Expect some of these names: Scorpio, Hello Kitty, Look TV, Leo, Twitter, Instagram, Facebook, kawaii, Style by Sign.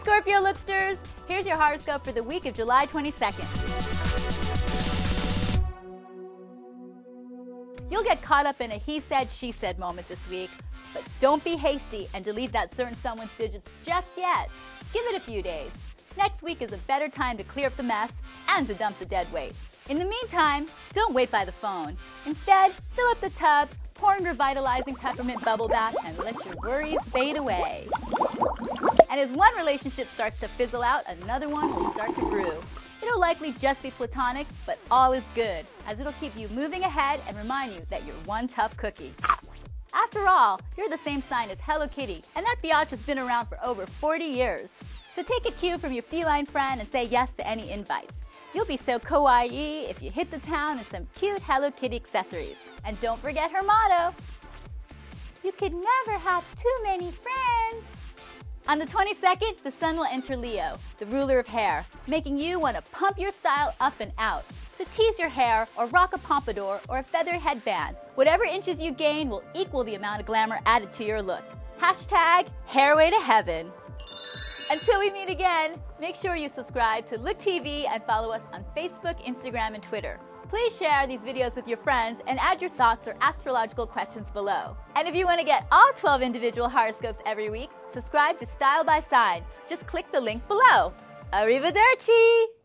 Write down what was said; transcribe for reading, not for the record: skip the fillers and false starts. Scorpio Lipsters! Here's your horoscope for the week of July 22nd. You'll get caught up in a he said, she said moment this week, but don't be hasty and delete that certain someone's digits just yet. Give it a few days. Next week is a better time to clear up the mess and to dump the dead weight. In the meantime, don't wait by the phone. Instead, fill up the tub, pour in revitalizing peppermint bubble bath, and let your worries fade away. And as one relationship starts to fizzle out, another one will start to brew. It'll likely just be platonic, but all is good, as it'll keep you moving ahead and remind you that you're one tough cookie. After all, you're the same sign as Hello Kitty, and that biatch has been around for over 40 years. So take a cue from your feline friend and say yes to any invites. You'll be so kawaii if you hit the town in some cute Hello Kitty accessories. And don't forget her motto, you could never have too many friends. On the 22nd, the sun will enter Leo, the ruler of hair, making you want to pump your style up and out. So tease your hair or rock a pompadour or a feather headband. Whatever inches you gain will equal the amount of glamour added to your look. #Hairway to Heaven. Until we meet again, make sure you subscribe to Look TV and follow us on Facebook, Instagram, and Twitter. Please share these videos with your friends and add your thoughts or astrological questions below. And if you want to get all 12 individual horoscopes every week, subscribe to Style by Sign. Just click the link below. Arrivederci!